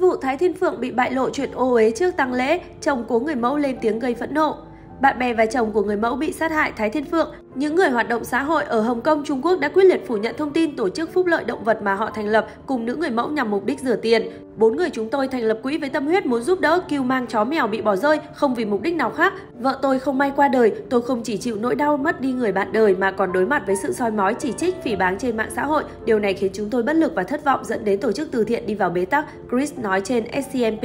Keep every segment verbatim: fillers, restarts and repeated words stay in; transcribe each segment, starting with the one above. Vụ Thái Thiên Phượng bị bại lộ chuyện ô uế trước tang lễ, chồng cố người mẫu lên tiếng gây phẫn nộ. Bạn bè và chồng của người mẫu bị sát hại Thái Thiên Phượng, những người hoạt động xã hội ở Hồng Kông, Trung Quốc đã quyết liệt phủ nhận thông tin tổ chức phúc lợi động vật mà họ thành lập cùng nữ người mẫu nhằm mục đích rửa tiền. Bốn người chúng tôi thành lập quỹ với tâm huyết muốn giúp đỡ cưu mang chó mèo bị bỏ rơi, không vì mục đích nào khác. Vợ tôi không may qua đời, tôi không chỉ chịu nỗi đau mất đi người bạn đời mà còn đối mặt với sự soi mói, chỉ trích, phỉ báng trên mạng xã hội. Điều này khiến chúng tôi bất lực và thất vọng, dẫn đến tổ chức từ thiện đi vào bế tắc, Chris nói trên S C M P.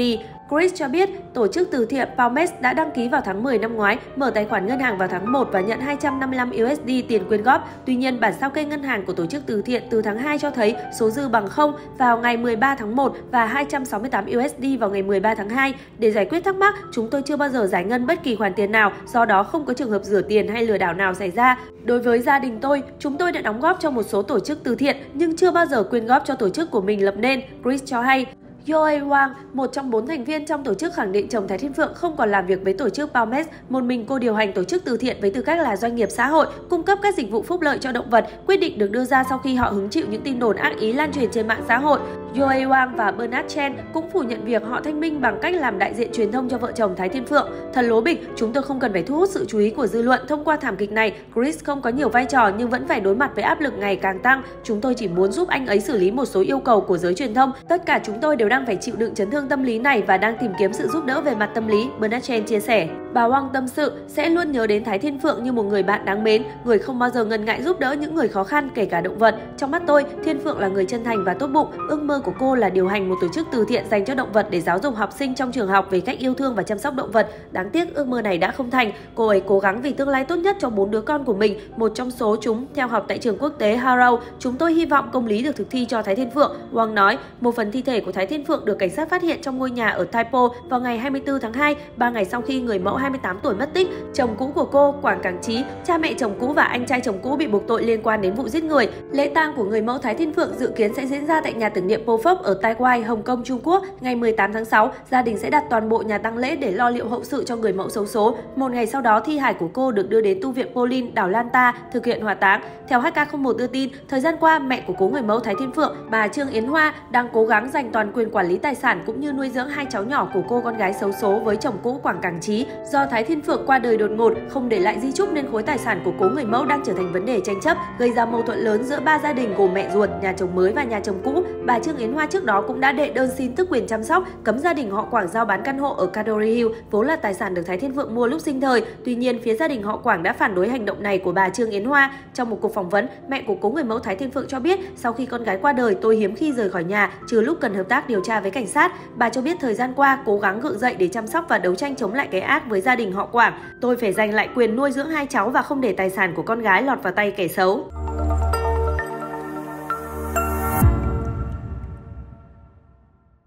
Chris cho biết, tổ chức từ thiện Palmes đã đăng ký vào tháng mười năm ngoái, mở tài khoản ngân hàng vào tháng một và nhận hai trăm năm mươi lăm đô la tiền quyên góp. Tuy nhiên, bản sao kê ngân hàng của tổ chức từ thiện từ tháng hai cho thấy số dư bằng không vào ngày mười ba tháng một và hai trăm sáu mươi tám đô la vào ngày mười ba tháng hai. Để giải quyết thắc mắc, chúng tôi chưa bao giờ giải ngân bất kỳ khoản tiền nào, do đó không có trường hợp rửa tiền hay lừa đảo nào xảy ra. Đối với gia đình tôi, chúng tôi đã đóng góp cho một số tổ chức từ thiện nhưng chưa bao giờ quyên góp cho tổ chức của mình lập nên, Chris cho hay. Yoe Wang, một trong bốn thành viên trong tổ chức, khẳng định chồng Thái Thiên Phượng không còn làm việc với tổ chức Palmes. Một mình cô điều hành tổ chức từ thiện với tư cách là doanh nghiệp xã hội, cung cấp các dịch vụ phúc lợi cho động vật. Quyết định được đưa ra sau khi họ hứng chịu những tin đồn ác ý lan truyền trên mạng xã hội. Yoe Wang và Bernard Chen cũng phủ nhận việc họ thanh minh bằng cách làm đại diện truyền thông cho vợ chồng Thái Thiên Phượng. Thật lố bịch, chúng tôi không cần phải thu hút sự chú ý của dư luận thông qua thảm kịch này. Chris không có nhiều vai trò nhưng vẫn phải đối mặt với áp lực ngày càng tăng. Chúng tôi chỉ muốn giúp anh ấy xử lý một số yêu cầu của giới truyền thông. Tất cả chúng tôi đều đang phải chịu đựng chấn thương tâm lý này và đang tìm kiếm sự giúp đỡ về mặt tâm lý, Bernard Chen chia sẻ. Bà Wang tâm sự sẽ luôn nhớ đến Thái Thiên Phượng như một người bạn đáng mến, người không bao giờ ngần ngại giúp đỡ những người khó khăn, kể cả động vật. Trong mắt tôi, Thiên Phượng là người chân thành và tốt bụng. Ước mơ của cô là điều hành một tổ chức từ thiện dành cho động vật để giáo dục học sinh trong trường học về cách yêu thương và chăm sóc động vật. Đáng tiếc, ước mơ này đã không thành. Cô ấy cố gắng vì tương lai tốt nhất cho bốn đứa con của mình. Một trong số chúng theo học tại trường quốc tế Harrow. Chúng tôi hy vọng công lý được thực thi cho Thái Thiên Phượng, Wang nói. Một phần thi thể của Thái Thiên Phượng được cảnh sát phát hiện trong ngôi nhà ở Taipo vào ngày hai mươi tư tháng hai, ba ngày sau khi người mẫu hai mươi tám tuổi mất tích. Chồng cũ của cô, Quảng Càng Chí, cha mẹ chồng cũ và anh trai chồng cũ bị buộc tội liên quan đến vụ giết người. Lễ tang của người mẫu Thái Thiên Phượng dự kiến sẽ diễn ra tại nhà tưởng niệm Po Fok ở Tai Kwai, Hồng Kông, Trung Quốc ngày mười tám tháng sáu. Gia đình sẽ đặt toàn bộ nhà tang lễ để lo liệu hậu sự cho người mẫu xấu số. Một ngày sau đó, thi hài của cô được đưa đến tu viện Pauline, đảo Lanta thực hiện hòa táng. Theo H K không một đưa tin, thời gian qua mẹ của cố người mẫu Thái Thiên Phượng, bà Trương Yến Hoa, đang cố gắng giành toàn quyền quản lý tài sản cũng như nuôi dưỡng hai cháu nhỏ của cô con gái xấu số với chồng cũ Quảng Càng Chí. Do Thái Thiên Phượng qua đời đột ngột, không để lại di chúc nên khối tài sản của cố người mẫu đang trở thành vấn đề tranh chấp, gây ra mâu thuẫn lớn giữa ba gia đình gồm mẹ ruột, nhà chồng mới và nhà chồng cũ. Bà Trương Yến Hoa trước đó cũng đã đệ đơn xin tước quyền chăm sóc, cấm gia đình họ Quảng giao bán căn hộ ở Cadori Hill, vốn là tài sản được Thái Thiên Phượng mua lúc sinh thời. Tuy nhiên, phía gia đình họ Quảng đã phản đối hành động này của bà Trương Yến Hoa. Trong một cuộc phỏng vấn, mẹ của cố người mẫu Thái Thiên Phượng cho biết, sau khi con gái qua đời, tôi hiếm khi rời khỏi nhà, trừ lúc cần hợp tác điều tra với cảnh sát. Bà cho biết thời gian qua cố gắng gượng dậy để chăm sóc và đấu tranh chống lại cái ác với gia đình họ Quảng. Tôi phải giành lại quyền nuôi dưỡng hai cháu và không để tài sản của con gái lọt vào tay kẻ xấu.